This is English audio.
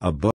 above.